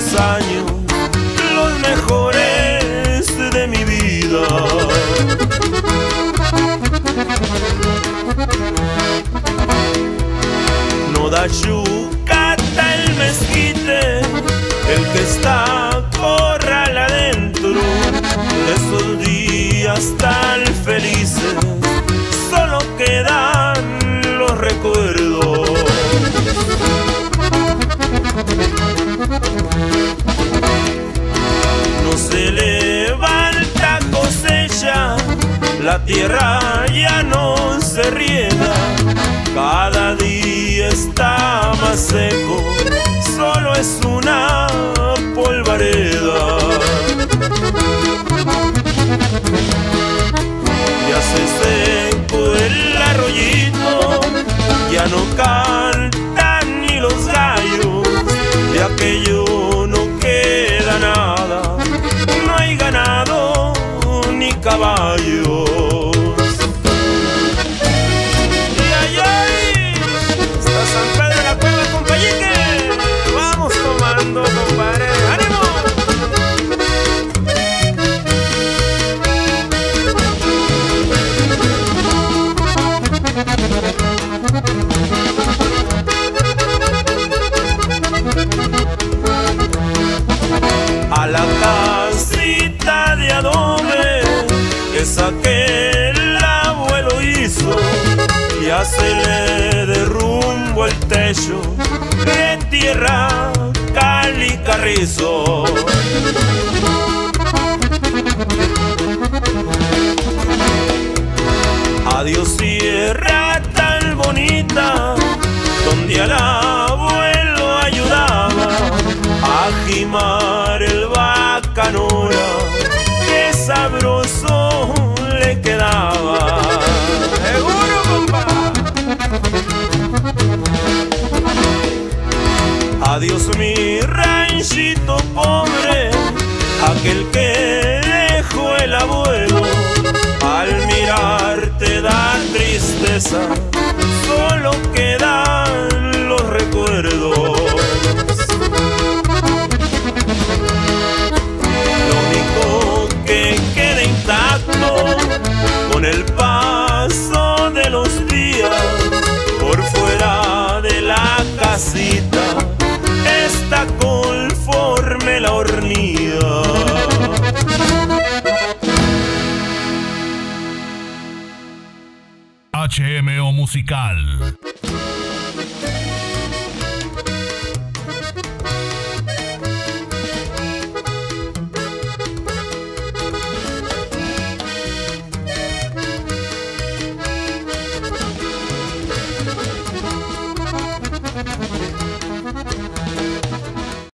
los años, los mejores de mi vida. No da yucata el mezquite, el que está corral adentro. De esos días tan felices solo quedan los recuerdos. No se levanta cosecha, la tierra ya no se riega, cada día está más seco, solo es una polvareda. Ya se secó el arroyito, ya no cantan ni los gallos, de aquello no queda nada, no hay ganado ni caballos. ¡Ay, ay! Está San Pedro de la Cueva con Cayique. Vamos tomando, compadre. ¡Ánimo! A la casita de adobe esa que el abuelo hizo, ya se le derrumbó el techo de tierra cal y carrizo. Adiós tierra tan bonita, donde al abuelo ayudaba a gimar el bacanora, qué sabroso le quedaba. ¡Seguro, compa! Adiós mi ranchito pobre, aquel que dejó el abuelo, al mirarte da tristeza, solo quedan los recuerdos. Lo único que queda intacto con el paso de los días, por fuera de la casita está conforme la hornilla. HMO Musical.